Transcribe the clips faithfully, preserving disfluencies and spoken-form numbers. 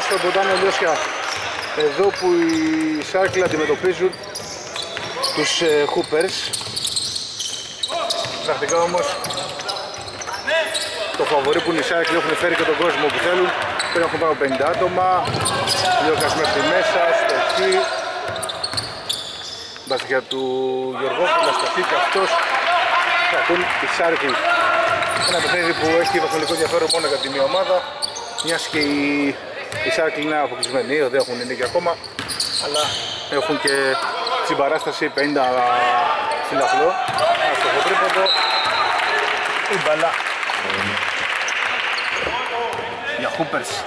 τους Μποντάνο Λιώσια. Εδώ που οι Σάρκλοι αντιμετωπίζουν τους ε, Hoopers. Πρακτικά όμως το φαβορί που είναι οι Σάρκλοι έχουν φέρει και τον κόσμο που θέλουν. Πρέπει να έχουν πάνω πενήντα άτομα. Λιώκας μέχρι μέσα, στοχή. Μπαστιά του Γιωργόπουλου, στοχή και αυτός. Θα ακούν οι Σάρκλοι. Ένα παιχνίδι που έχει βαθμολογικό ενδιαφέρον μόνο για τη μία ομάδα. Μιας και οι, οι Σάρκλοι είναι αποκλεισμένοι, δεν έχουν νίκη ακόμα, αλλά έχουν και συμπαράσταση πενήντα φιλαθλό. Άστοχο τρίποντο, η μπαλά για Hoopers.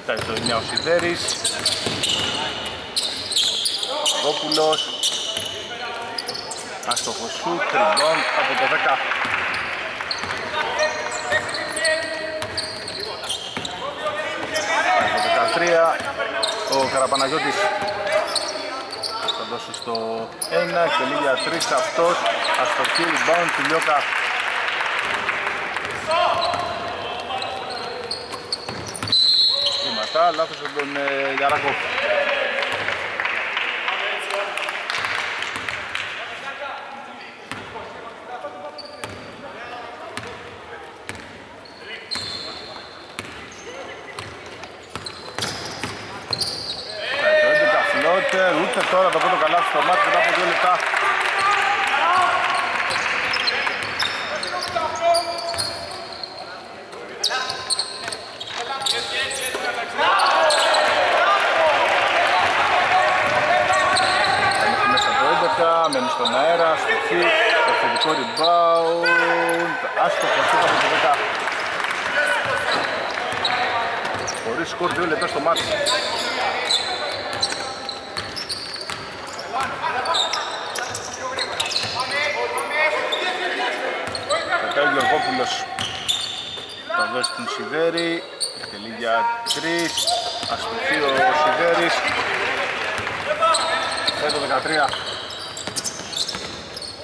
Κοιτάζει το εννιά ο Σινδέρης, Μεργόπουλος, άστοχο σουτ, τριμπών από το δέκα. Από το δεκατρία ο Καραπαναγιώτης θα δώσει στο ένα και λίγια τρία αυτός, αστοχή, rebound του Λιώκα. Λάθος από τον ε, Λιαράκο. Φλότερ, ούτε τώρα το πρώτο καλάθι στο μάτι μετά από δύο λεπτά. Μένει στον αέρα, στοχή, ευθυντικό rebound, άστοχο σουτ από το δέκα. Χωρίς σκορ δύο λεπτά στο μάτι. Μετά ο Γιωργόπουλος θα δώσει τον Σιδέρη, τελεί για τρεις, αστοχή ο Σιδέρης, το δεκατρία.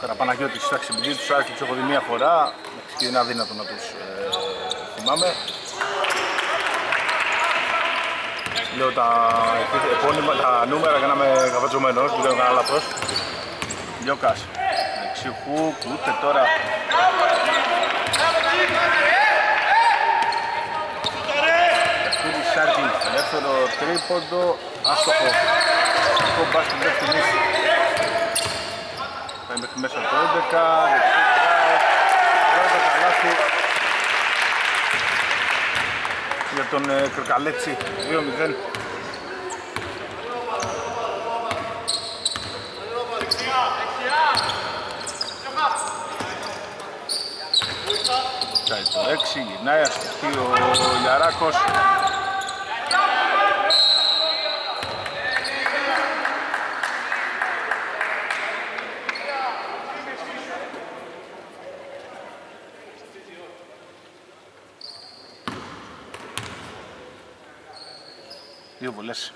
Καραπαναγιώτης, εντάξει, επειδή τους άρχισε τους έχω δει μία φορά και είναι αδύνατο να τους ε, θυμάμαι. Λέω τα επώνυμα, τα νούμερα για να είμαι καβατζωμένος, που δεν έκανα λάθος. Λιώκας, δεξί χουκ, ούτε τώρα. Κούπερς Σάρκλος, ελεύθερο τρίποντο, άστοχο. Αστοχό μπάσκετ δεν θυμίσει. Πάει μέχρι μέσα από το έντεκα, πρώτα καλάθι για τον ε, Κρακαλέτσι, δύο μηδέν. Κάει το έξι, γυρνάει, αστοχή ο Λιαράκος. Δύο βολές.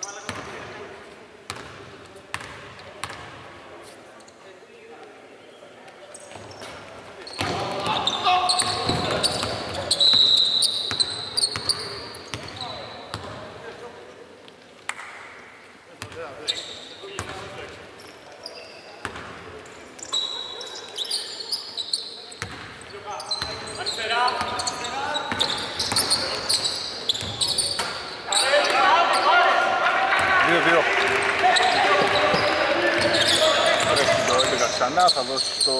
Θα δώσει στο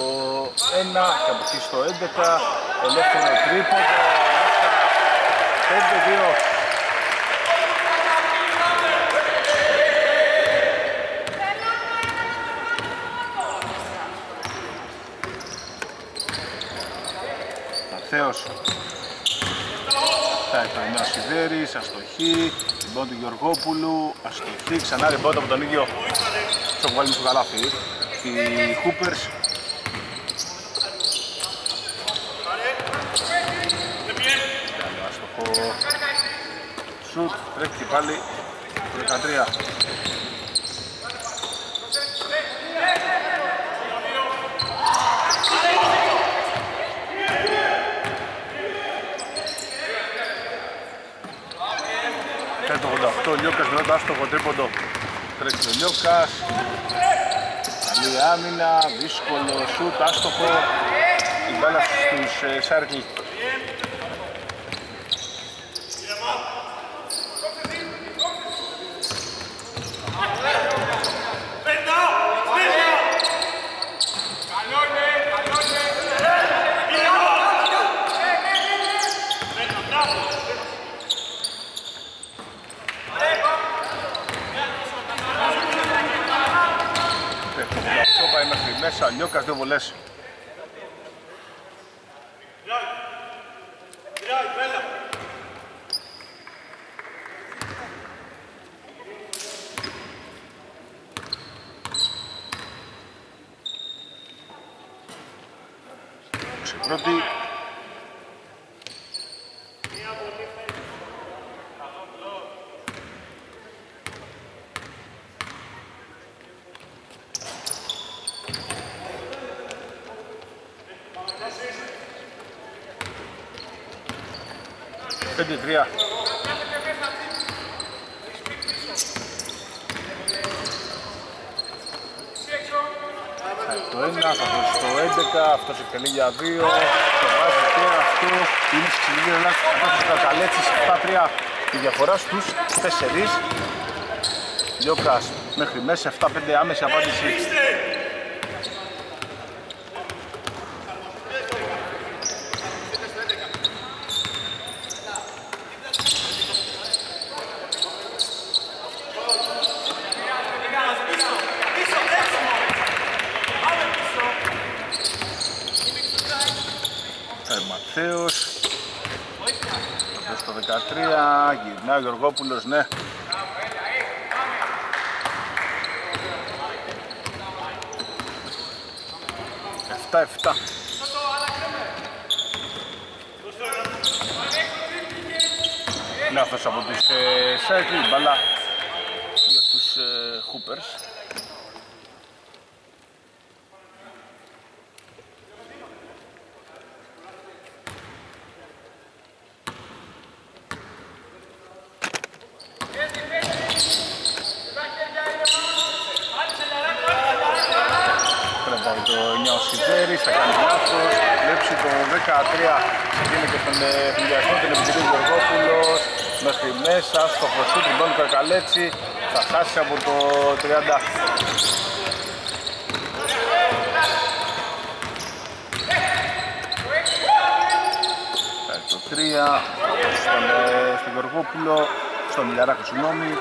ένα και από εκεί στο έντεκα, ελεύθερο τρίποντο, πέντε δύο. Μαθαίος, θα έκανε ο Σιδέρης, αστοχή, ριμπόντ του Γιωργόπουλου, αστοχή, ξανά ριμπόντ από τον ίδιο, στο που βάλουμε στο καλάθι. Οι Hoopers άστοχο σουτ, τρέχει και πάλι δεκατρία. ογδόντα οκτώ, Λιώκας με το άστοχο τρίποντο. Τρέξει ο Λιώκας. Καλή άμυνα, δύσκολο σουτ, άστοχο. Η μπάλα στους ε, Σάρκλη. Μέσα, Λιώκας δύο βολές. Πρώτη. πέντε τρία. Το ένα, θα χωρίσει το έντεκα, αυτός εκτελεί για δύο, το βάζει και αυτό, είναι ξυλίγιο λάθος, αυτός ο Κρακαλέτσις, επτά τρία, η διαφορά στους τέσσερις. Λιώκας μέχρι μέσα, επτά πέντε άμεση απάντηση. Γυρνάει ο Γιωργόπουλος, ναι. επτά επτά. Λάθος από τους ε, Σάρκλη, μπαλά για τους ε, Hoopers. Θα κάνει λάθος, βλέψει το δεκατρία, είναι και στον πληγιασμό του Λεπτηρίου Γιωργόπουλος, μέχρι μέσα, στο χωσί του Ντανιέλ Καλέτσι, θα χάσει από το τριάντα. Το τρία, στον, στον Γιωργόπουλο, στον Λιαράκο, συγγνώμη.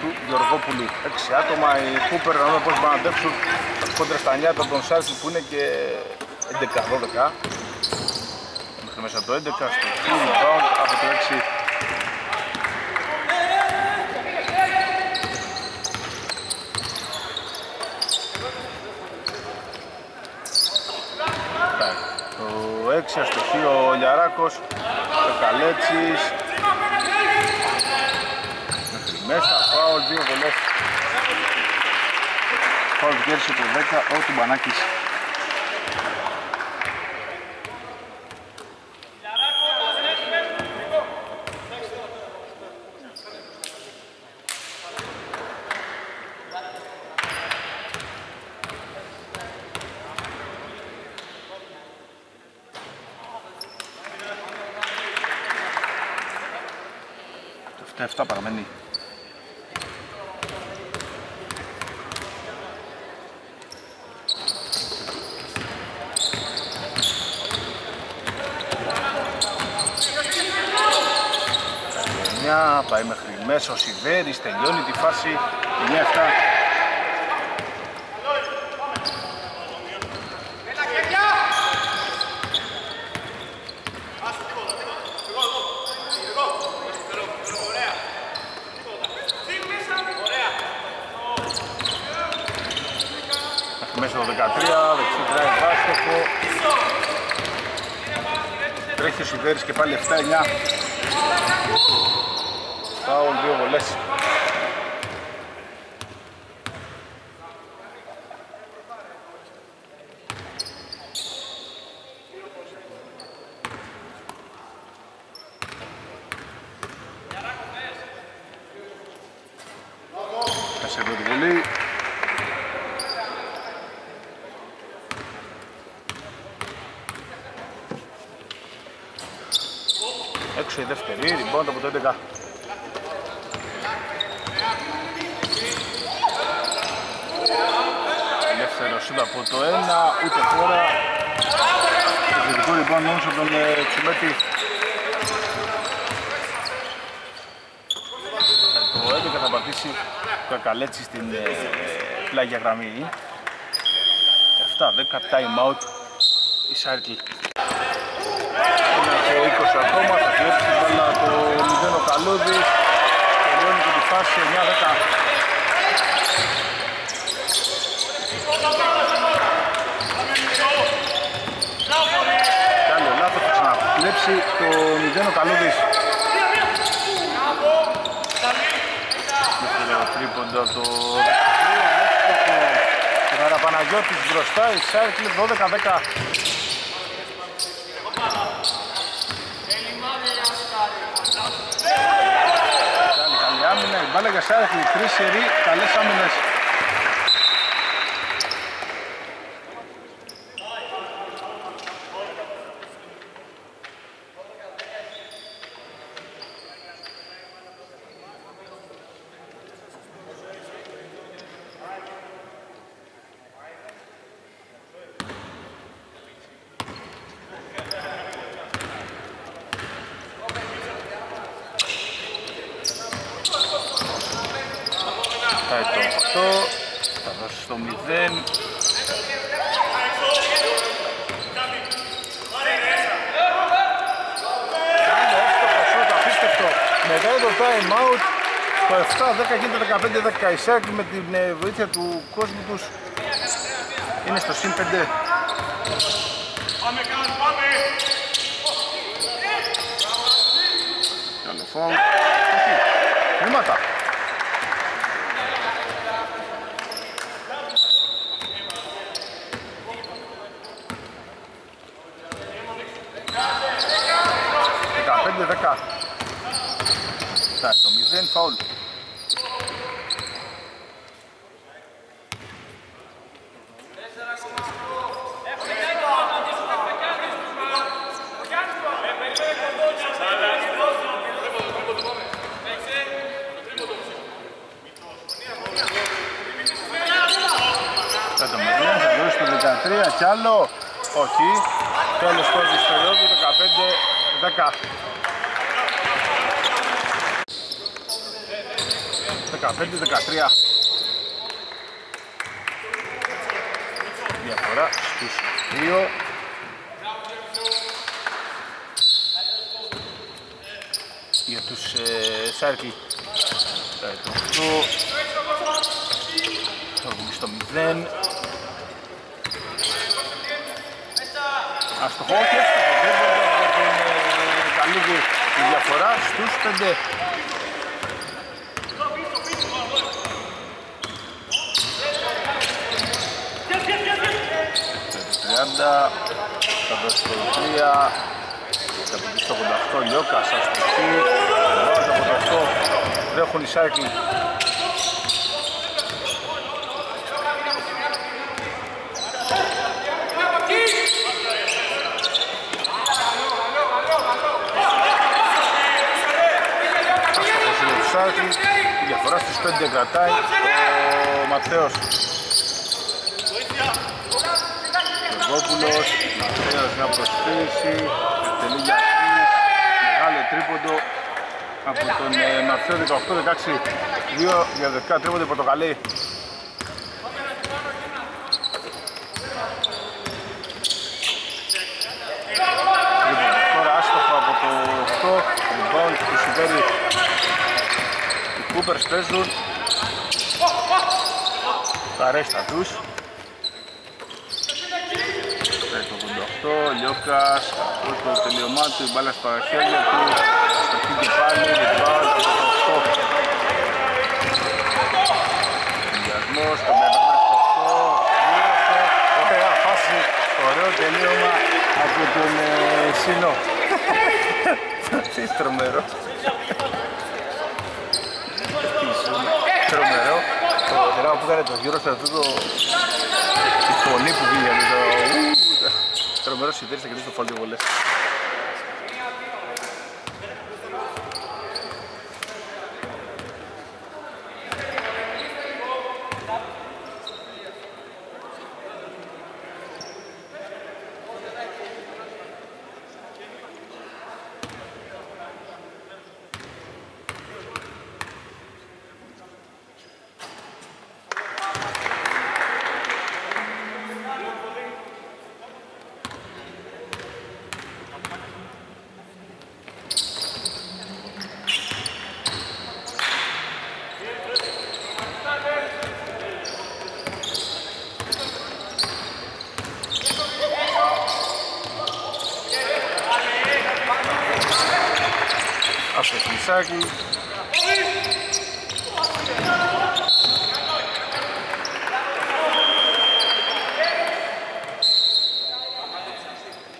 Του Γιωργόπουλου. Έξι άτομα, οι Κούπερ να δούμε πώς πάνε να αντέξουν κόντρα στα εννιά από τον Σάρκλη που είναι και έντεκα δώδεκα. Μέχρι μέσα το έντεκα, στο full round από το έξι. Το έξι, αστοχείο ο Λιαράκος, ο Καλέτσις. Μέσα, φάουλ, δύο βολές. Φάουλ κέρδισε το δέκα, ο Τουμπανάκης. Το επτά επτά παραμένει. Πάει μέχρι μέσα ο Σινδέρης, τελειώνει τη φάση εννιά επτά. Μέχρι μέσα το δεκατρία, δεξί drive βάστοχο. Τρέχει ο Σιδέρης και πάλι επτά εννιά. Πάω δύο βολές. Έφτασε εδώ τη Βουλή. Έξω η δεύτερη, ριμπόντ από το έντεκα. Ελεύθερο σύμπα από το ένα, ούτε χώρα. Επιθετικό ριμπόντ μόνο από τον Τσιμέτη. Ο Κρακαλέτσι στην ε, πλάγια γραμμή. εφτά δέκα time out η Σάρκλη. Έχει είκοσι ακόμα, θα κλέψει την μπάλα το Μηδένιο Καλούδη. Τελειώνει και τη φάση εννιά δέκα. Καλό λάθος, θα ξανακλέψει το Μηδένιο Καλούδη. Τρίποντα το Καραπαναγιώτη μπροστά, η Σάρκλη δώδεκα δέκα. Καλή, καλή άμυνα, η μπάλα για Σάρκλη, τρεις σερί, καλές άμυνες. δέκα η Σάρκλη με την βοήθεια του κόσμου τους είναι στο συν πέντε. Καλό φαουλ. Χρήματα. δεκαπέντε δέκα. Το μηδέν φαουλ. Κι άλλο, όχι, τέλος πρώτης περίοδου, δεκαπέντε δέκα. δεκαπέντε δεκατρία. Διαφορά στους δύο. Για τους ε, Σάρκλη. Το βγει στο μηδέν. Αστοχό και καλύβει τη διαφορά στους πέντε. τριάντα, θα δώσει το τρία, θα πει στο ογδόντα οκτώ Λιώκας, αστοχή, το ογδόντα οκτώ τρέχουν οι Σάρκλοι. Η διαφορά στους πέντε κρατάει ο Μαθαίος. Μεργόπουλος, Μαθαίος μια προσποίηση, τελεί για μεγάλο τρίποντο από τον Μαθαίο, δεκαοκτώ δεκαέξι, δύο για δεκαέξι τρίποντο πορτοκαλί. Τρίποντο τώρα άστοχο από το οκτώ, rebound του Σινδέρη. Κούπερς παίζουν τα ρέστα τους. Το ογδόντα οκτώ, Λιώκας, ακούς το τελειωμά του, η μπάλα στα χέρια του, το χίλιο πάλι, ριμπάουντ, το οκτώ. Εγγιασμός, το οκτώ, γύρωσε, ωραία φάση, ωραίο τελείωμα από τον Σινό. Τι τρομερό. Τρομερό. αριστερά όπου έκανε τον γύρο σε αυτό το... τη φωνή που βγήκε με το... Τρομερός Σινδέρης θα κερδίσει το φαουλ δύο βολές.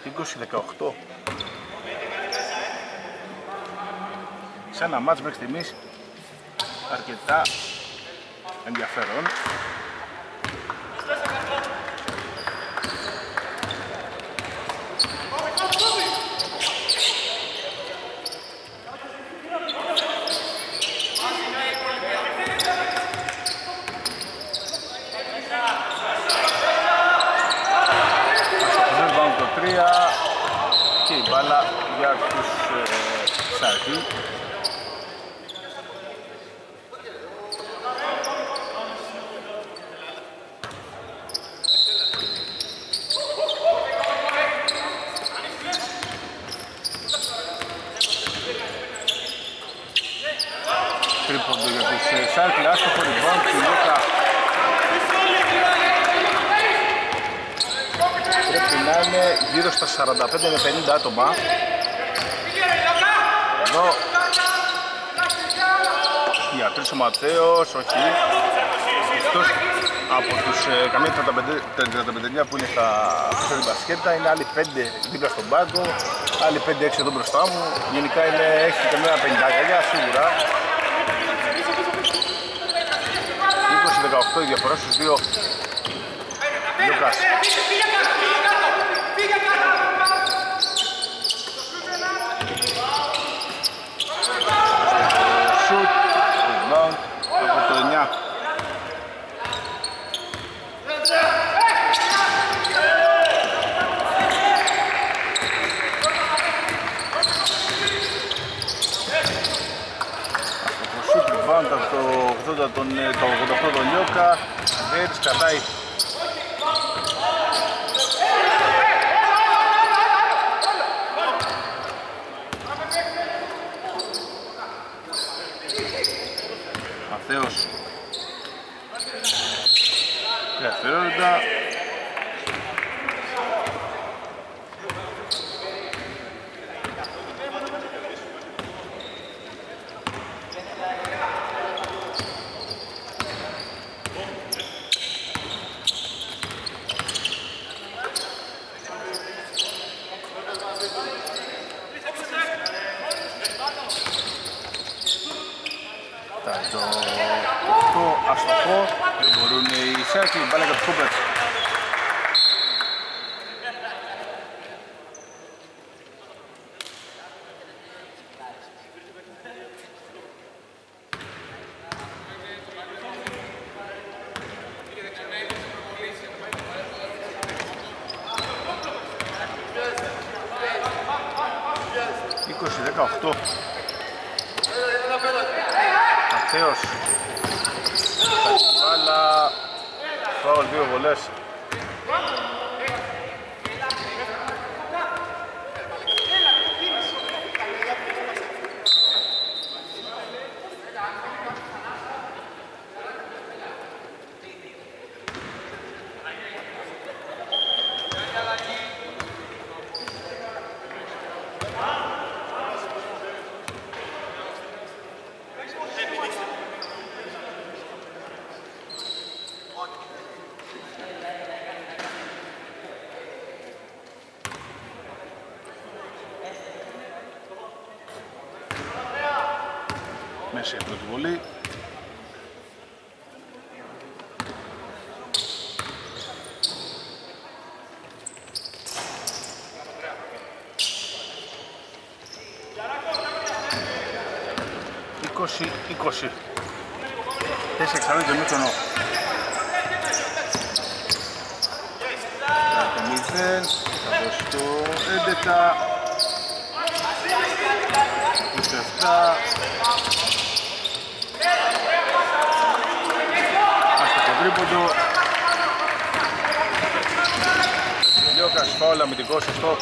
είκοσι δεκαοκτώ. Σε ένα μάτς μέχρι στιγμής αρκετά ενδιαφέρον. πενήντα άτομα. Εδώ γιατρής ο Μαθαίος, όχι. Εκτός από τους ε, καμία τριάντα πέντε που είναι στα τέσσερα μπασκέτα, είναι άλλοι πέντε δίπλα στον πάγκο, άλλοι πέντε έξι εδώ μπροστά μου. Γενικά είναι έξι και μένα πενήντα σίγουρα. είκοσι δεκαοκτώ η διαφορά στους δύο. Λιώκας. Τον, το ογδόντα οκτώ τον Λιώκα, δεν της κατάει. Μαθαίος. Διαφερόντα. είκοσι είκοσι. Τέσσερα εξάρτητα και μη τον νό. Μηδέν, θα δώσω το έντεκα, είκοσι επτά. Άστα το τρίποντο. Λιώκας, φάουλ αμυντικό, σωστό.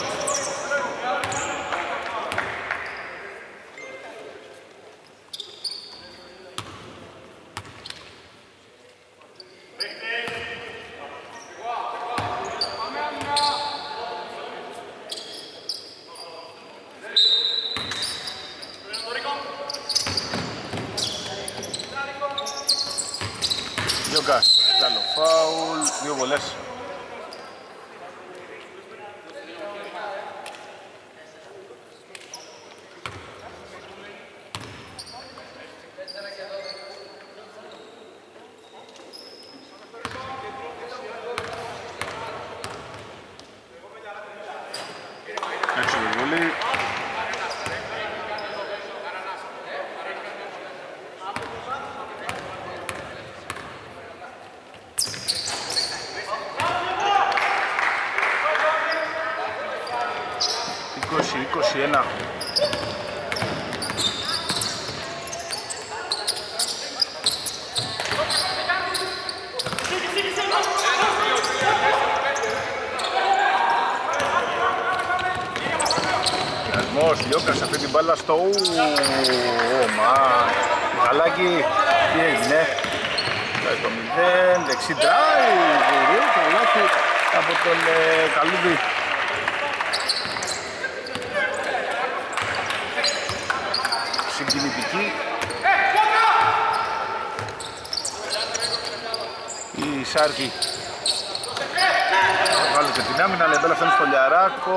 Βγάλετε την άμυνα, αλλά η μπέλα στο Λιαράκο,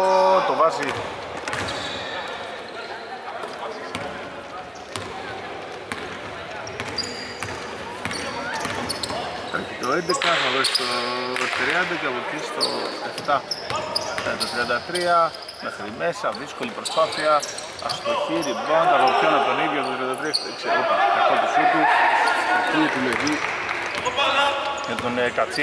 το βάζει. Το έντεκα, θα δώσει το τριάντα και από εκεί στο επτά. Το τριάντα τρία, μέχρι μέσα, δύσκολη προσπάθεια. Αστοχή, ριμπάντα, αγορτιών από τον ίδιο, το τριάντα τρία, εξαιρετικά. Κακό του σούτου, του επιλογή. Για τον ε, Κατσί.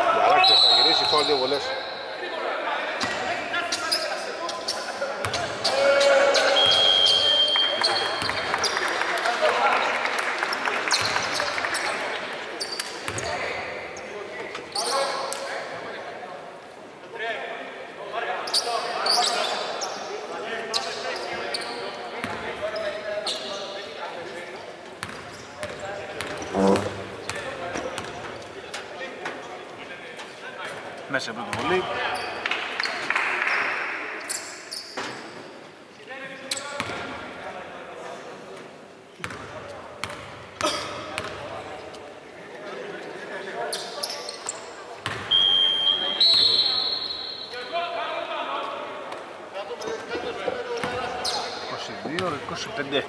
Λιαράκο θα γυρίσει, φάω δύο βολές. Σε πρώτη βολή. είκοσι δύο είκοσι πέντε.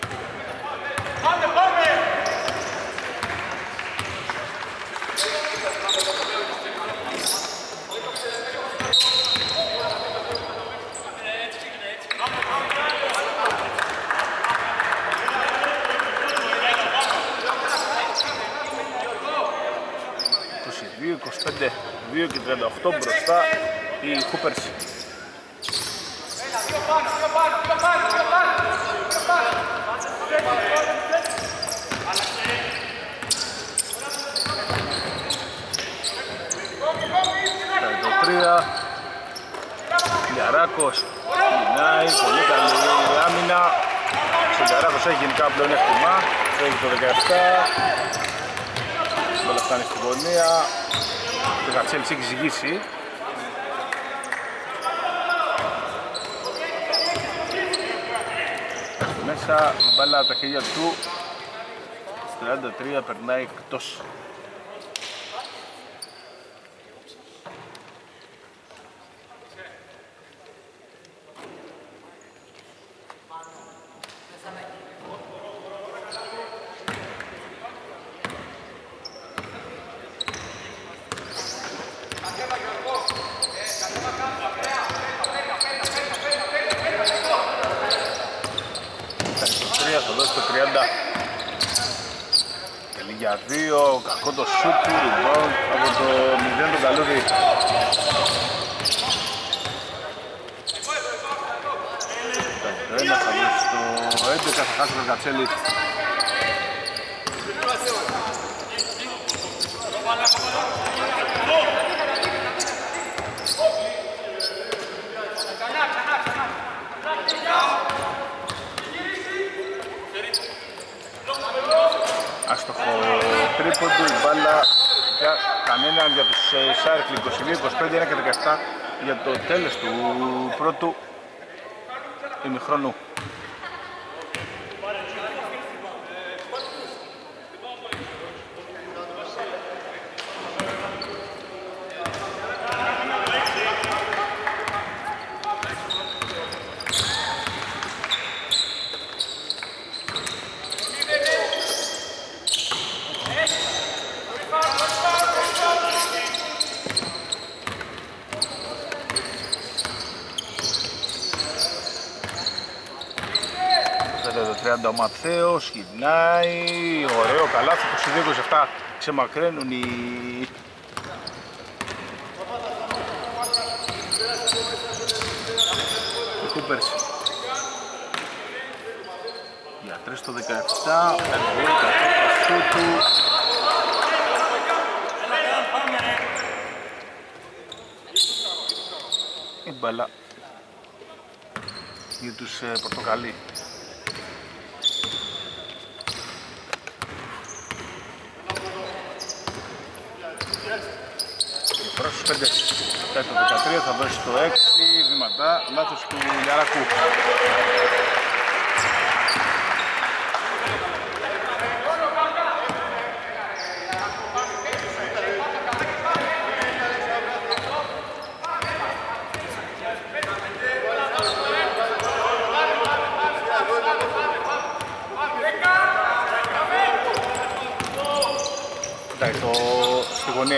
δύο και τριάντα οκτώ μπροστά οι Hoopers. τριάντα τρία. Λιαράκος γυρνάει, πολύ καλή άμυνα. Ο Λιαράκος έχει γενικά πλεονέκτημα. Έχει το δεκαεπτά. Όλα φτάνει στην γωνία. Το Κρακατσέλι έχει ζυγίσει. Μέσα μπάλα τα χέρια του. τριάντα τρία περνάει εκτός. Γκολ δύο, κακό το shoot του rebound από το Μηδένιο τον Καλούδη. Ένας στο έντεκα θα χάσει τον Κρακατσέλι. Άστοχο τρίποντο, η μπάλα για κανέναν για τους Σάρκλη, είκοσι δύο είκοσι πέντε ένα και δεκαεπτά για το τέλος του πρώτου ημιχρόνου. Ο Μαθαίος γυρνάει, ωραίο καλά, στο είκοσι δύο είκοσι επτά ξεμακραίνουν οι... οι Κούπερς. Για τρία στο δεκαεπτά, πολύ καθόλου πασού του. Η μπαλά για τους ε, πορτοκαλί. πέντε, πέντε, δεκατρία, θα δώσει το έξι, βήματα, λάθος του Λιαράκου.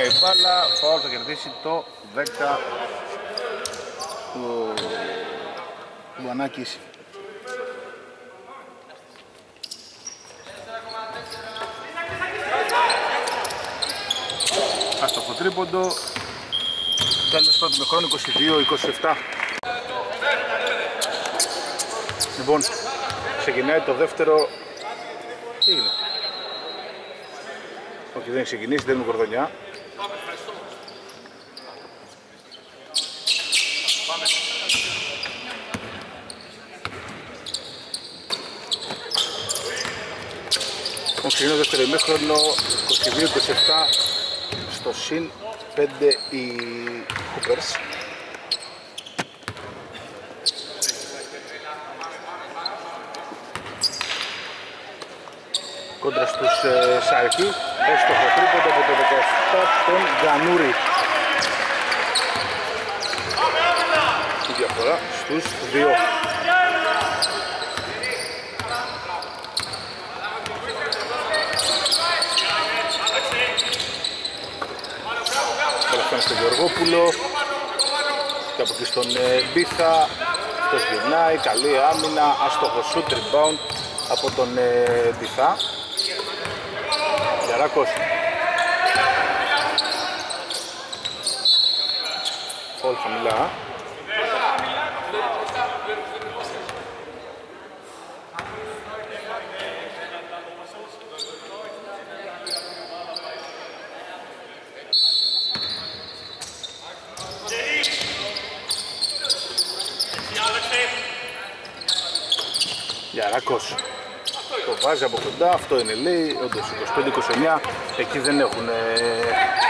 Η μπάλα, φαουλ, θα κερδίσει το δέκα του Μπανάκης. Άστοχο τρίποντο, τέλος πρώτου ημιχρόνου είκοσι δύο είκοσι επτά. Λοιπόν, ξεκινάει το δεύτερο. Τι είναι? Όχι, δεν ξεκινήσει, δεν είναι κορδονιά. Είναι δεύτερο ημίχρονο, είκοσι δύο είκοσι επτά στο ΣΥΝ πέντε οι Hoopers. Κόντρα στους ε, Σάρκι, έστοχο τρίποντο από το δεκαεπτά τον Κανούρη. Η διαφορά στους δύο. Στον Γιωργόπουλο και από εκεί στον Μπίθα, αυτός γυρνάει, καλή άμυνα, άστοχο shoot, rebound από τον Μπίθα. Λιαράκος, φαουλ χαμηλά. Λιαράκος το βάζει από κοντά, αυτό είναι λέει, όντως είκοσι πέντε είκοσι εννιά, εκεί δεν έχουν ε,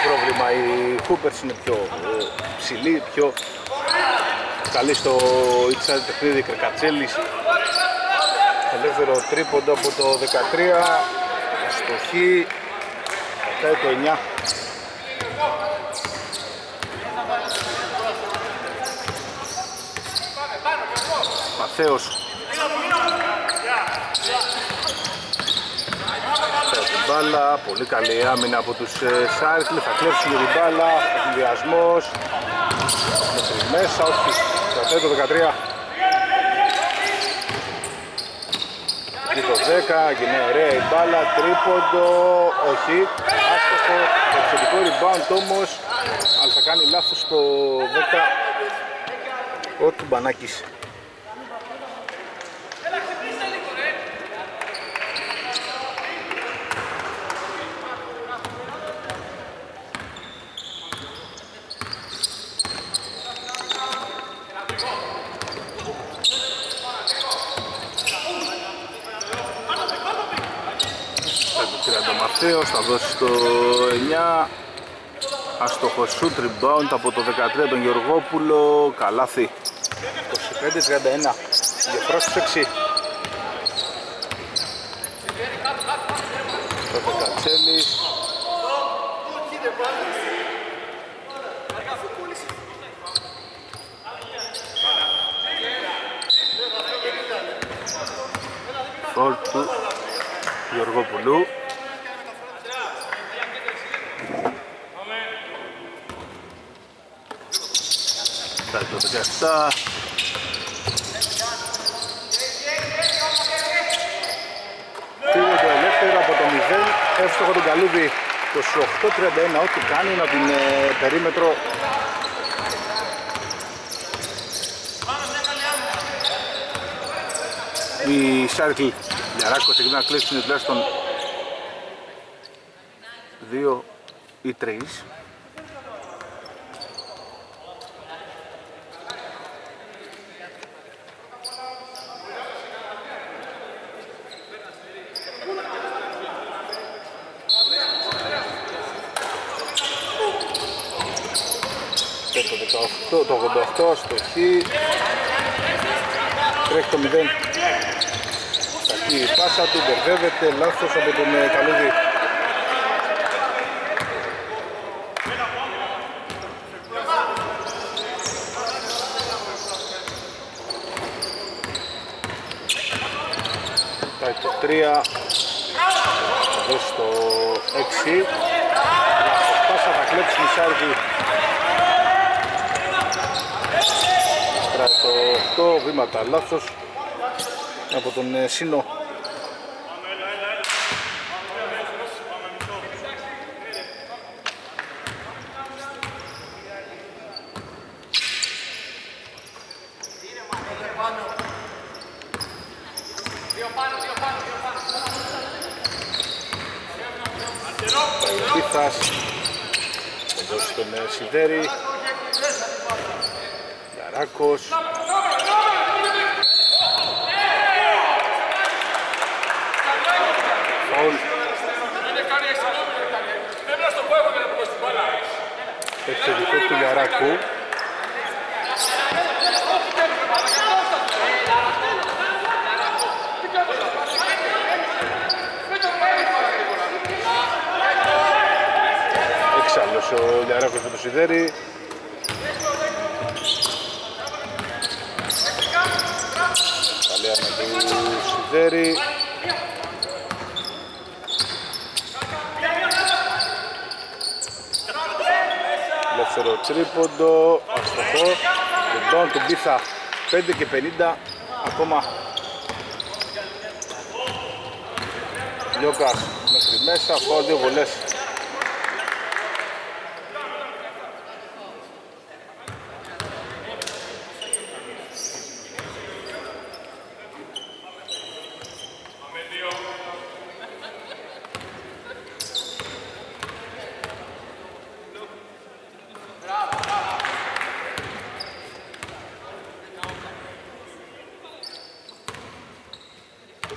πρόβλημα, οι Hoopers είναι πιο ε, ψηλοί, πιο καλοί στο inside παιχνίδι. Κρακατσέλις, ελεύθερο τρίποντο από το δεκατρία, αστοχή, μετά το εννιά. Μαθαίος, μπάλα, πολύ καλή άμυνα από τους Σάρκλη, θα κλέψουν την μπάλα, εκδιασμός μέχρι μέσα, όχι, κρατάει το δεκατρία. εκεί το δέκα, γινάει ωραία η μπάλα, τρίποντο, όχι, άστοχο, εξαιρετικό rebound όμως, αλλά θα κάνει λάθος το δέκα ο Τουμπανάκης. Θα δώσει το εννιά, αστοχο shoot rebound από το δεκατρία τον Γιωργόπουλο, καλάθι. είκοσι πέντε τριάντα ένα, διαφορά στους έξι. Το Κρακατσέλι. Φορ του Γιωργόπουλου. δεκαεπτά. Πήγε το ελεύθερο από το μηδέν, εύστοχο τον Καλούδη. Είκοσι οκτώ τριάντα ένα, ό,τι κάνουν από την ε, περίμετρο. Οι Σάρκλοι Λιαράκος εκεί να κλείσουν τουλάχιστον δύο ή τρεις. Το ογδόντα οκτώ στο χ, τρέχει το μηδέν. Αυτή η πάσα του μπερδεύεται, λάθος από τον Καλούδη. Πάει το τρία, θα δώσει το έξι. Λάθος πάσα, θα κλέψει η Σάρκη. Το οκτώ βήματα λάθος από τον Σίνο. Μπίθας, θα δώσει τον Σιδέρη. Ράκος. Φαουλ. Εξαιρετικό του Λιαράκου. Εξάλλωσε ο Λιαράκος με το Σιδέρι. Σινδέρη. Ελεύθερο τρίποντο, αστοχό, rebound του Μπίθα, πέντε και πενήντα ακόμα. Λιώκας μέχρι μέσα, πάω δύο βολές.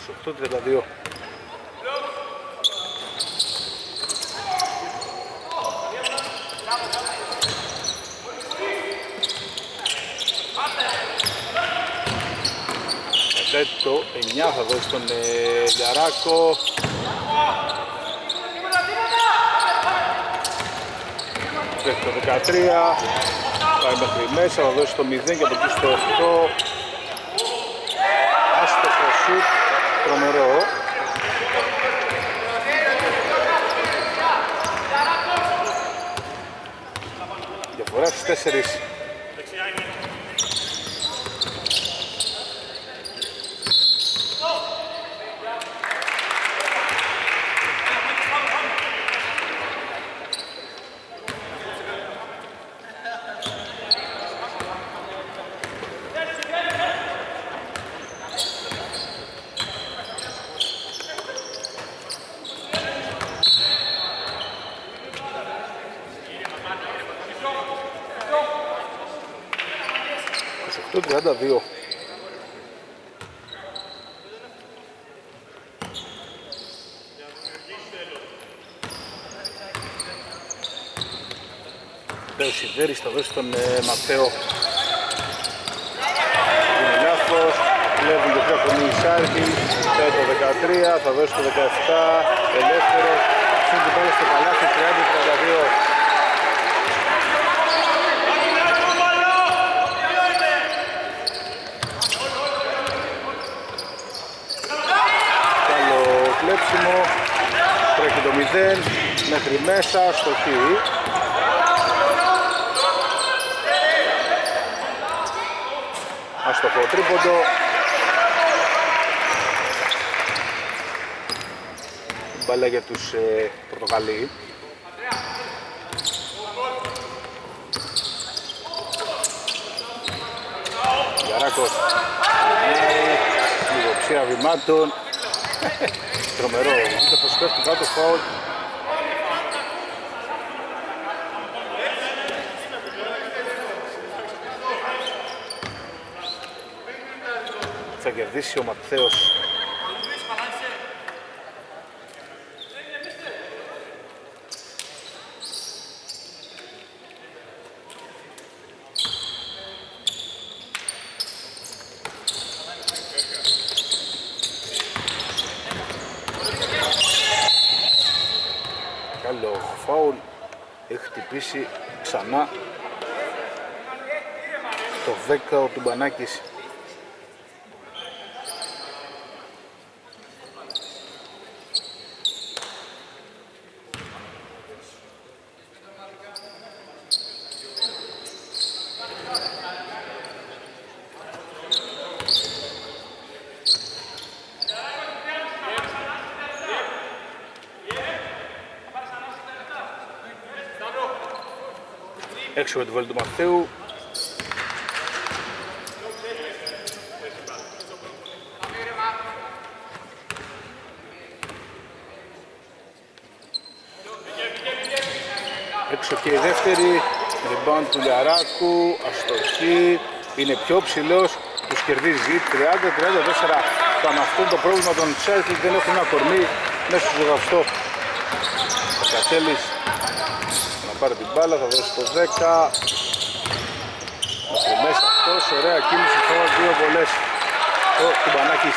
είκοσι οκτώ τριάντα δύο. Το εννιά θα δώσει τον Λιαράκο. Τρέχει το δεκατρία. Πάει μέχρι μέσα, θα δώσει το μηδέν και από εκεί στο οκτώ. Άστοχο σουτ, τρομερό. Διαφορά στις τέσσερις. Γκολ Το τριάντα δύο. Ο Σινδέρης θα δώσει τον ε, Μαθαίο. Είναι λάθος. Βλέπουν το τρέχον οι Σάρκλοι. Φτάει το δεκατρία, θα δώσει το δεκαεπτά. Ελεύθερος. Ξύνει την πάλι στο καλάθι, τριάντα τριάντα δύο. Τρέχει το μηδέν μέχρι μέσα στο χείρι. Αστοχό τρίποντο. Μπαλά για τους ε, Πορτογαλί. Λιαράκος. Λιγοψία βημάτων. Τρομερό, θα προσπέφτει κάτω φάουλ. Θα κερδίσει ο Μαθαίος. Ξανά το δέκα ο Τουμπανάκης. Έξω με τη βολή του Μαθαίου. Έξω και η δεύτερη. Rebound του Λιαράκου. Αστοχή. Είναι πιο ψηλός. Τους κερδίζει τριάντα τριάντα τέσσερα. Καν αυτό το πρόβλημα των Σέρκλ, δεν έχουν ένα κορμί μέσα στο ζωγραφιστό. Κρακατσέλι. Πάρε την μπάλα, θα δώσει το δέκα. Και μέσα αυτός, ωραία κίνηση, τώρα δύο βολές ο Τουμπανάκης.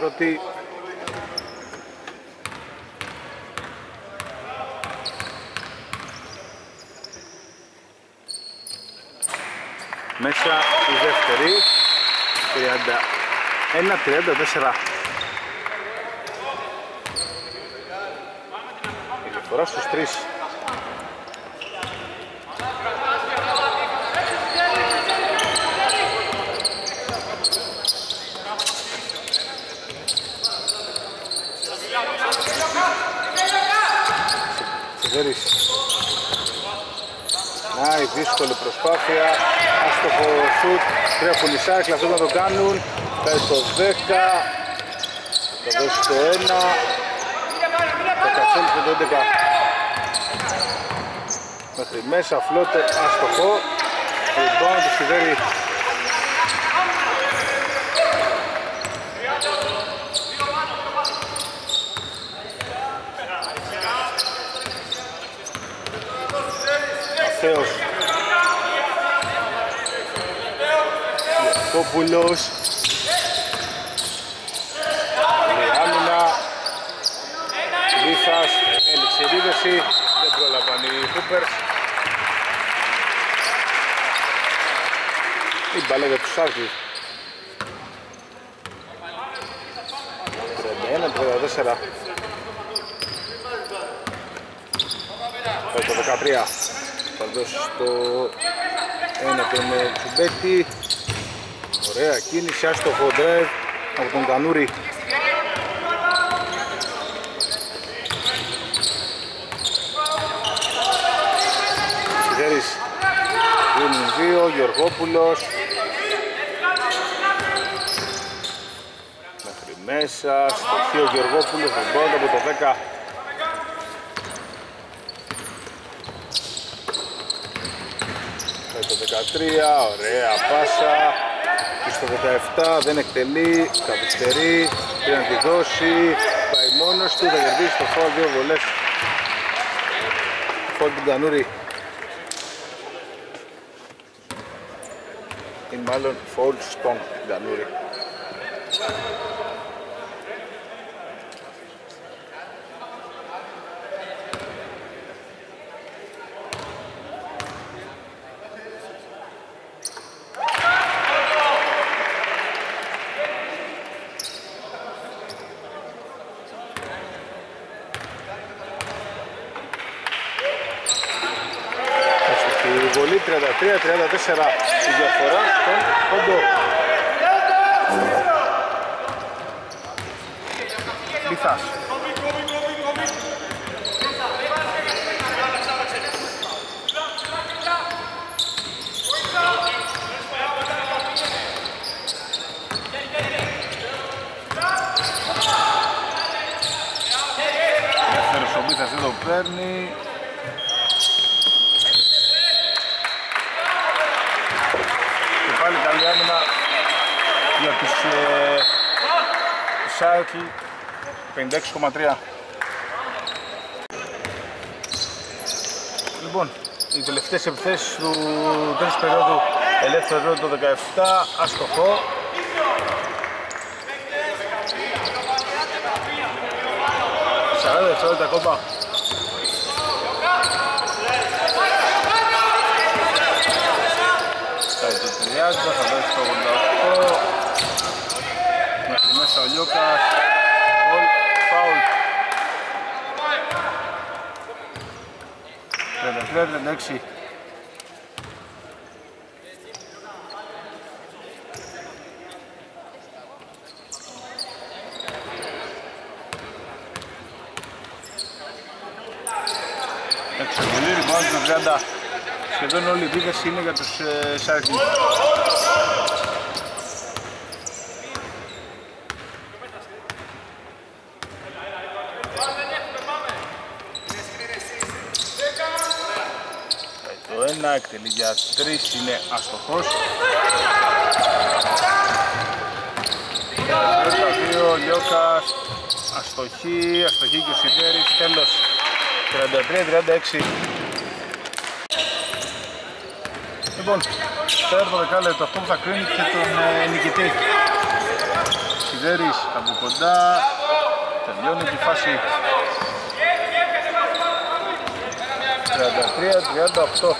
Πρώτη. Μέσα η δεύτερη. Τριάντα ένα τριάντα τέσσερα. Η διαφορά στους τρεις. Να η δύσκολη προσπάθεια. Άστοχο σουτ. Τρέχουν οι Σάρκλοι, αυτό να το κάνουν. Πάει στο δέκα. Θα δώσει το ένα. Θα καθέλει το έντεκα. Μέχρι μέσα φλότε. Άστοχο. Rebound του Σιδέρη. Κούπουλος. Η άμυνα. Μπίθας. Έληξε η δίδεση. Δεν πρόλαβαν οι Hoopers. Η μπάλα για τους Σάρκλους. τριάντα ένα τριάντα τέσσερα. Το δεκατρία. Θα δώσει το ένα τον Τσουμπέτη. Ωραία κίνηση, άστοχο drive από τον Κανούρη. Σινδέρης δίνουν δύο, Γιωργόπουλος μέχρι μέσα, στοχείο Γιωργόπουλος τον πρώτο από το δέκα. δεκατρία, ωραία πάσα και στο δεκαεπτά δεν εκτελεί, καθυστερεί, πήρε να τη δώσει, πάει μόνος του, θα κερδίσει το φάουλ, δύο βολές, φάουλ του Κανούρη, ή μάλλον φάουλ στον Κανούρη. τρία τέσσερα η διαφορά στον Κοντό. Μπίθας. Δεύτερος ο Μπίθας δεν το παίρνει. Για τους Σάρκλ πενήντα έξι κόμμα τρία. Λοιπόν, οι τελευταίες επιθέσεις του τρίτης περίοδου ελεύθερου το δεκαεπτά, αστοχό. σαράντα δευτερόλεπτα ακόμα. Θα δώσει το ογδόντα οκτώ. Μέχρι μέσα ο Λιώκας. Γκολ, φάουλ. Τριάντα τρία τριάντα έξι. Εξεβολή, ριμπάουντ το τριάντα. Σχεδόν όλοι οι δίκες είναι για τους ε, Σάρκλ. Το ένα εκτελεί για τρεις, είναι αστοχός. Πρώτα δύο, Λιώκας, αστοχή, αστοχή και ο Συγχέρης, τέλος. τριάντα τρία τριάντα έξι. Λοιπόν, τέταρτο δεκάλεπτο αυτό που θα κρίνει και τον ε, νικητή. Σιδέρης από κοντά, τελειώνει τη φάση. τριάντα τρία τριάντα οκτώ.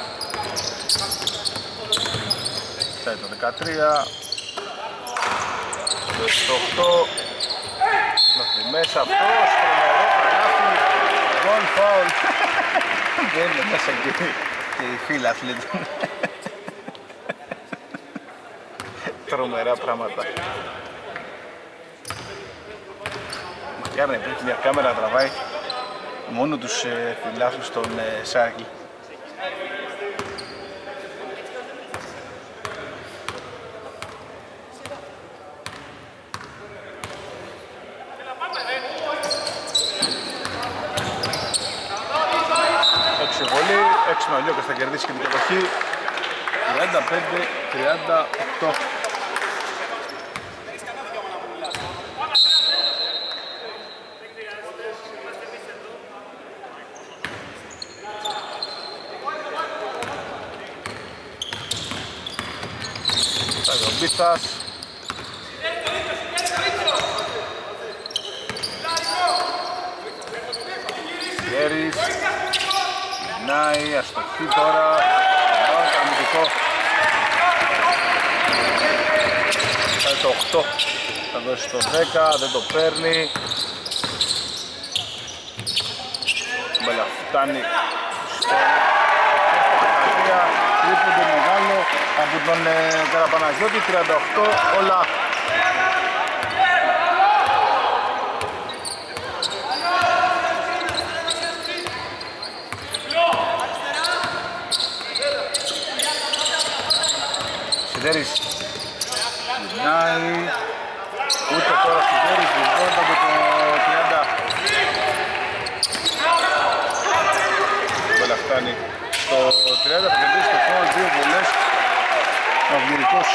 Φτάει το δεκατρία, είκοσι οκτώ, μέχρι μέσα αυτό, στρομερό παράθυν, γκολ φάουλ. Δεν είναι μέσα και οι φίλοι αθλητές. Τρομερά πράγματα. Μακάρι να υπάρχει μια κάμερα να τραβάει μόνο τους ε, φιλάθλους των ε, Σάρκλ. Εξεβολή, έξι με ο Λιώκας θα κερδίσει και την κατοχή. τριάντα πέντε τριάντα οκτώ. Μπίθας. Συγχέρης. Γυρνάει, αστοχή τώρα. Ράογιο, αμυντικό. Πάει το οκτώ. Θα δώσει το δέκα, δεν το παίρνει. Μπέλα φτάνει στο δεκατρία. Τρίποντο μεγάλο από τον Καραπαναγιώτη, τριάντα οκτώ όλα. έφτανε το τριάντα πέντε στο φάουλ, δύο βολές, αυγουρικός.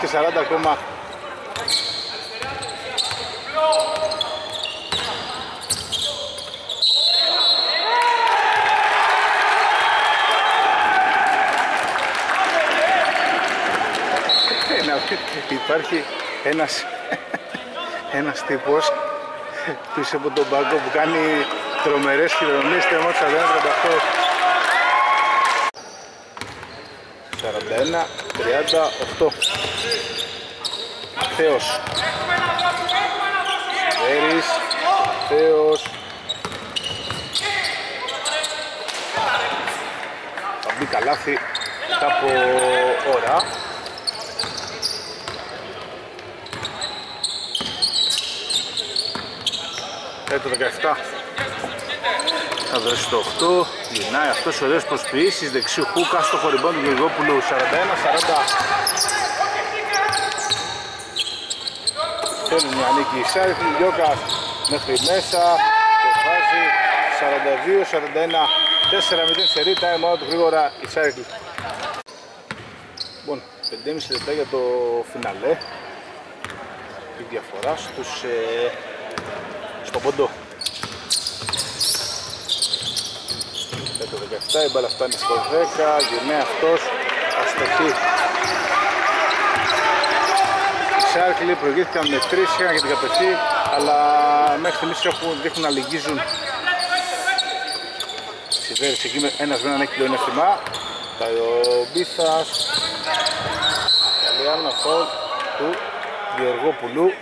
Και σαράντα ακόμα. Υπάρχει ένας, ένας τύπος πίσω από τον πάγκο που κάνει τρομερές χειρονομίες. Σαράντα ένα τριάντα οκτώ. Μαθαίος. Συγχέρης. Μαθαίος. Θα μπει καλάθι μετά από ώρα. Έτω δεκαεπτά. Θα δώσει το οκτώ. Γυρνάει αυτός ωραίος προσποιήσεις δεξιού χούκα στο χωριμπάν του Γιωργόπουλου. σαράντα ένα σαράντα. Θέλει μια νίκη η Σάρκλη, Λιώκας μέχρι μέσα και βάζει σαράντα δύο σαράντα ένα, τέσσερα μηδέν σε ρί, time out γρήγορα η Σάρκλη. Λοιπόν, πεντέμισι λεπτά για το φιναλέ, η διαφορά στους, ε, στο ποντό. Με το δεκαεπτά, η μπάλα φτάνει στο δέκα, γυρνάει αυτός, αστοχή. Οι Σάρκλοι προηγήθηκαν με τρεις, είχαν και την καπετή, αλλά μέχρι στιγμής έχουν, δείχνουν να λυγίζουν. Σιδέρης εκεί με ένας με έναν έχει πλεονέκτημα. Τα Μπίθα. Καλή άμυνα φαουλ του Γιωργόπουλου.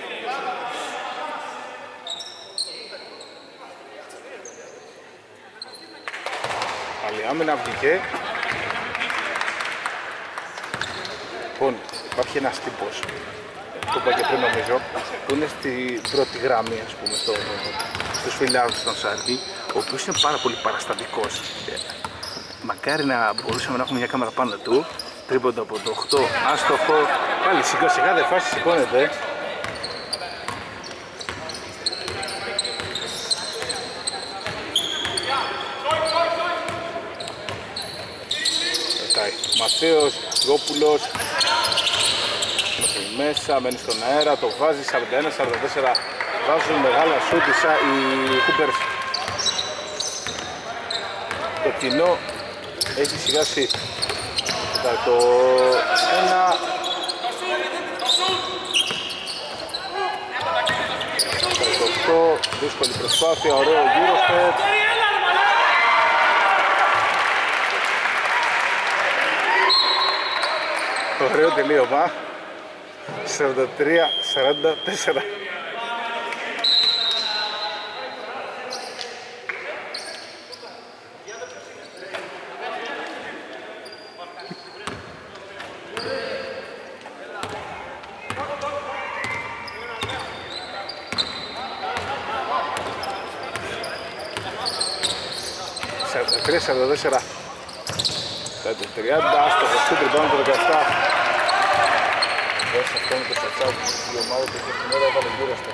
Καλή άμυνα βγήκε. Λοιπόν, υπάρχει ένας τύπος. Το είπα και πριν νομίζω, που είναι στην πρώτη γραμμή, ας πούμε, στο, στους φιλάδους των Σάρκλ, ο οποίος είναι πάρα πολύ παραστατικός. Μακάρι να μπορούσαμε να έχουμε μια κάμερα πάνω του, τρίποντο από το οκτώ, άστοχο, πάλι σιγά σιγά δε φάση σηκώνεται. Μαθαίος, Γιωργόπουλος. Πέφτει μέσα, μένει στον αέρα, το βάζει σαράντα ένα σαράντα τέσσερα. Βάζουν μεγάλα σούτισα οι Hoopers. Το κοινό έχει σιγάσει το ένα. Το οκτώ, δύσκολη προσπάθεια, ωραίο γύρο στο. Ωραίο τελείωμα, σαράντα τρία σαράντα τέσσερα. σαράντα τρία σαράντα τέσσερα. πέντε τριάντα, άστοχο, σκούτρι πάνω το δεκαεπτά. Δώσε αυτό με το Σαρτσάδο, η ομάδα του και την ώρα έβαλε γύρω στο.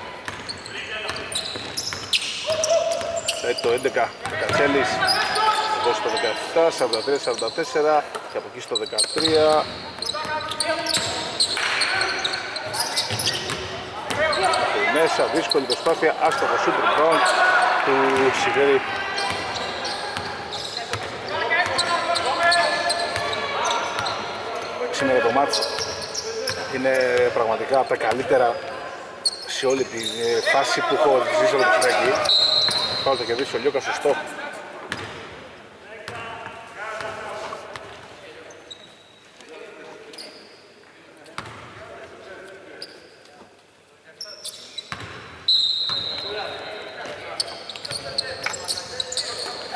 Το έντεκα, Κρακατσέλις, δώσε το δεκαεπτά, σαράντα τρία σαράντα τέσσερα και από εκεί στο δεκατρία. Μέσα, δύσκολη προσπάθεια, άστοχο, σκούτρι πάνω του Σιδέρη. Σήμερα το μάτς είναι πραγματικά από τα καλύτερα σε όλη τη φάση που έχω ζήσει όλο το ψηφιακή. Πάω το κερδίσει ο Λιώκας, σωστό.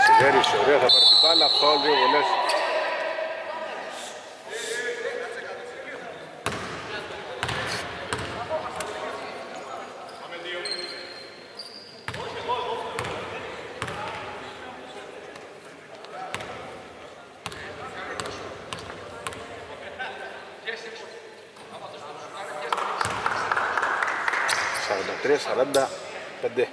Συγχέρης, ωραία, θα πάρει την μπάλα, φάουλ, δύο βολές. σαράντα πέντε.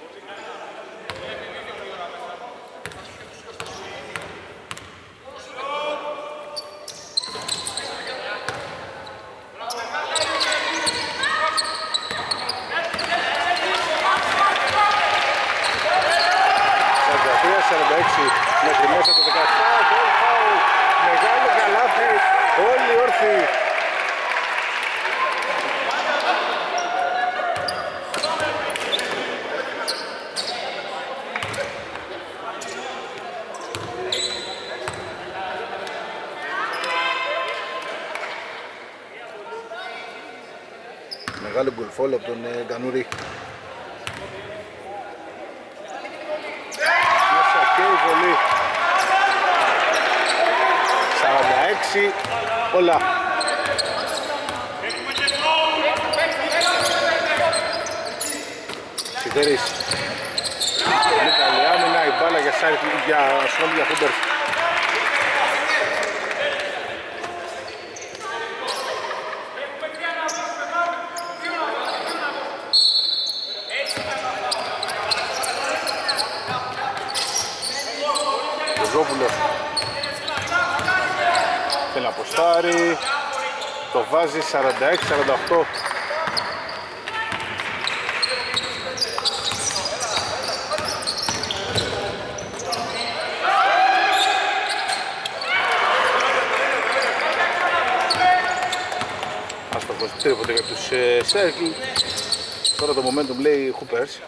Φόλο από τον Κανούρη. Μέσα και η βολή. σαράντα έξι όλα. Συγχέρης. Πολύ καλή άμυνα, η μπάλα για Σάρκλος, για Hoopers. Θέλει να αποστάρει, το βάζει σαράντα έξι σαράντα οκτώ. Άστοχος τρίποτε για τους Σάρκλος. Τώρα το momentum λέει Hoopers.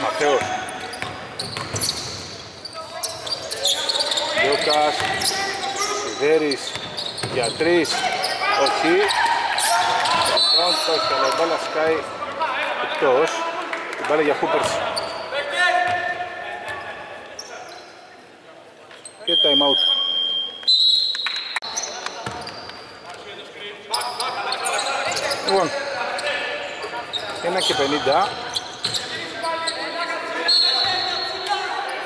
Μαθαίος. Λιώκας, Σιδέρης, για τρεις, όχι. Ραντ, αλλά η μπάλα σκάει εκτός. Η μπάλα για Hoopers. Και time out. Λοιπόν, ένα και πενήντα.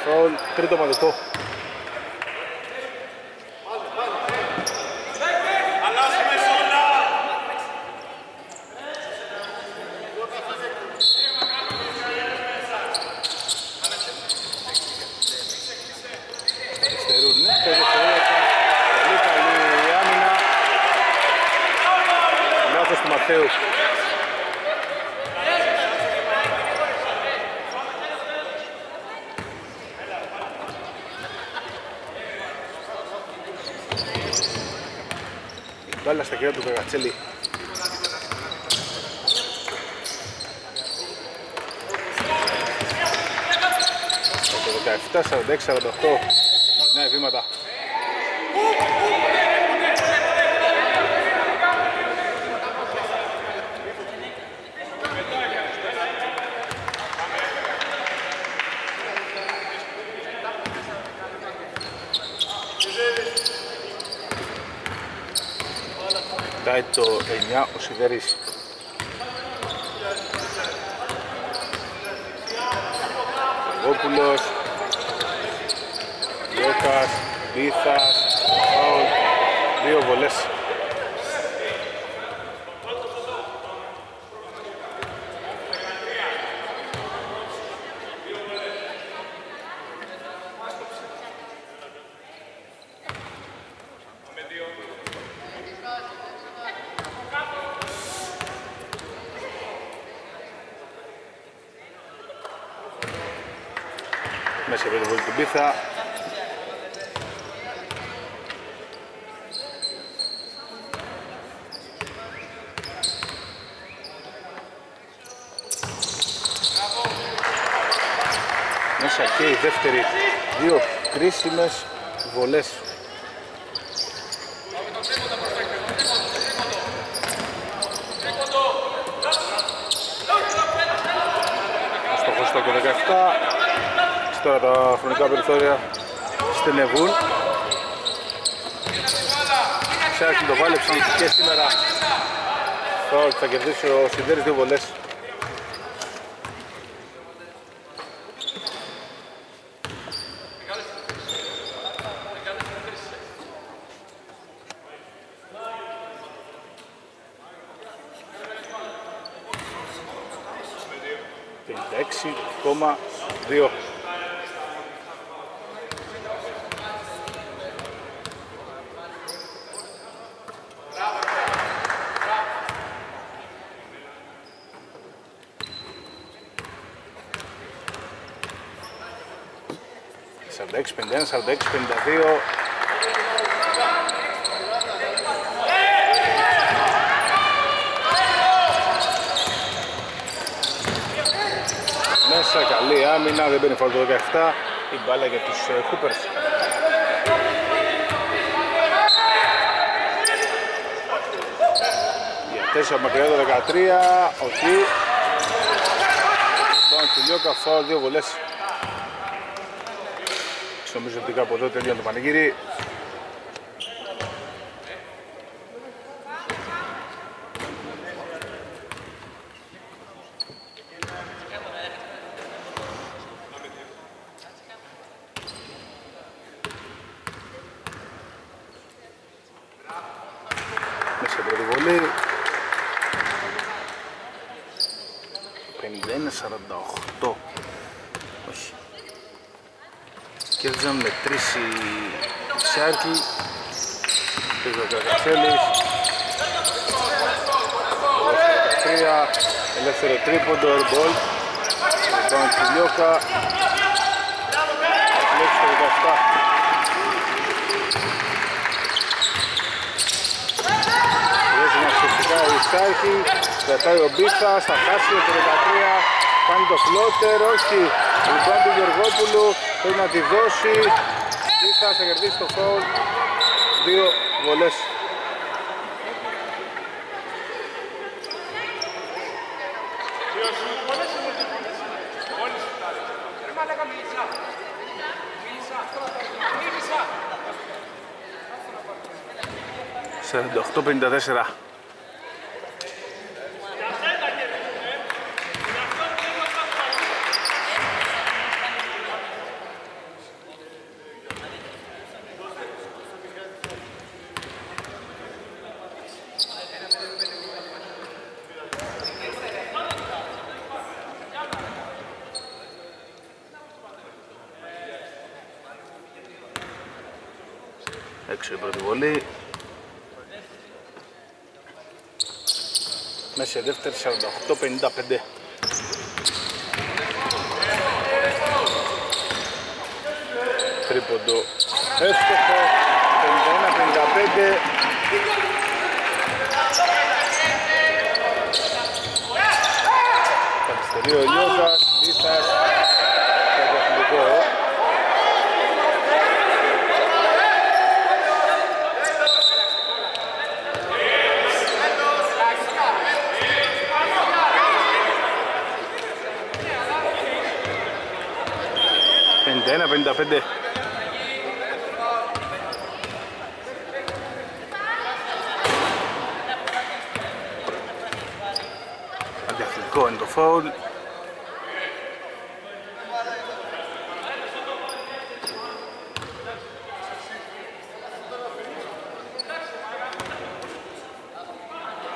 Φαουλ, τρίτο ομαδικό. μπάλα στα χέρια του Κρακατσέλι. δεκαεπτά σαράντα έξι σαράντα οκτώ νέα βήματα. Κοιτάει το εννιά ο Σιδέρης. Μεργόπουλος, Λιώκας, Μπίθα, φάουλ, δύο βολές. Μέσα από τη βολή του Μπίθα. Μέσα και η δεύτερη, δύο κρίσιμες βολές. Στο χωστό και δεκαεπτά. Τώρα τα χρονικά περιθώρια στενεύουν. Ξέχασαν το βάλεψαν και σήμερα. Τώρα θα κερδίσει ο Σινδέρης δύο βολές. πενήντα έξι κόμμα δύο. σαράντα έξι πενήντα ένα, σαράντα έξι πενήντα δύο. Μέσα καλή άμυνα, δεν μπαίνει φάουλ το δεκαεπτά. Η μπάλα για τους Hoopers. Για τέσσερα μακριά το δεκατρία, οκεί. Μπάνε του Λιώκα, φάουλ δύο βολές. Νομίζω ότι κάπου εδώ τελειώνει το πανηγύρι. Μέσα από τη βολή. πενήντα ένα σαράντα οκτώ. Όχι. Κέρδιζαν με τρεις οι Σάρκλοι, τρεις ο Κρακατσέλις, δεκατρία, ελεύθερο τρίποντο, airball, πάνω στη Λιώκα, εκλέψει το δεκαεπτά. Βέζουν αυστηρικά οι Σάρκλοι, κρατάει ο Μπίθα, στα χάσια το δεκατρία, κάνει το φλότερ, όχι, λοιπόν του Γιωργόπουλου. Πρέπει να τη δώσει, Μπίθα θα κερδίσει το φάουλ, δύο βολές. σαράντα οκτώ πενήντα τέσσερα. Έξω η πρώτη βολή. Μέσα η δεύτερη σαράντα οκτώ πενήντα πέντε. Τρίποντο εύστοχο πενήντα ένα πενήντα πέντε. δύο Λιώκας, Μπίθας, το Δαχτυλικό. πενήντα ένα πενήντα πέντε. Αντιαθλητικό είναι το φάουλ.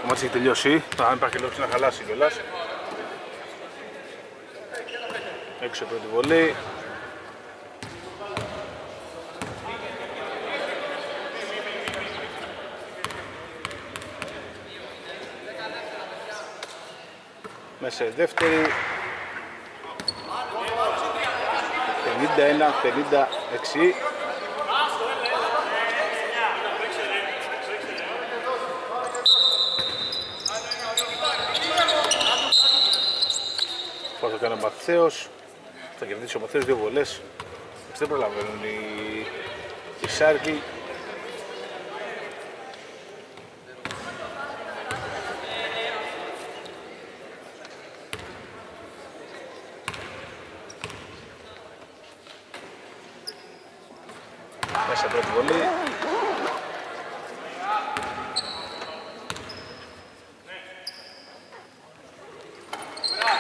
Το μάτσι έχει τελειώσει, θα υπάρχει λόγος να χαλάσει κιόλας. Έξω πρώτη βολή. Μέσα δεύτερη, πενήντα ένα πενήντα έξι. Πώς θα κάνει ο Μαθαίος, θα κερδίσει ο Μαθαίος δύο βολές. Δεν προλαβαίνουν οι, οι Σάρκλοι.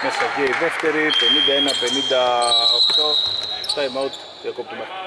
Μέσα και η δεύτερη, πενήντα ένα πενήντα οκτώ, time out, διακόπτουμε.